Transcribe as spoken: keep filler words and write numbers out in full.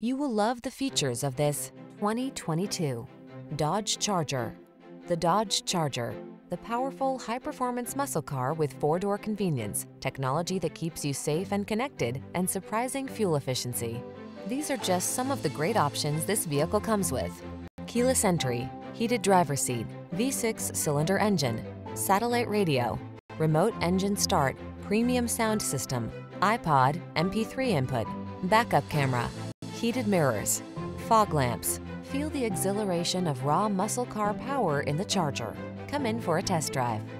You will love the features of this twenty twenty-two Dodge Charger. The Dodge Charger, the powerful, high-performance muscle car with four-door convenience, technology that keeps you safe and connected, and surprising fuel efficiency. These are just some of the great options this vehicle comes with: keyless entry, heated driver's seat, V six cylinder engine, satellite radio, remote engine start, premium sound system, iPod, M P three input, backup camera, heated mirrors, fog lamps. Feel the exhilaration of raw muscle car power in the Charger. Come in for a test drive.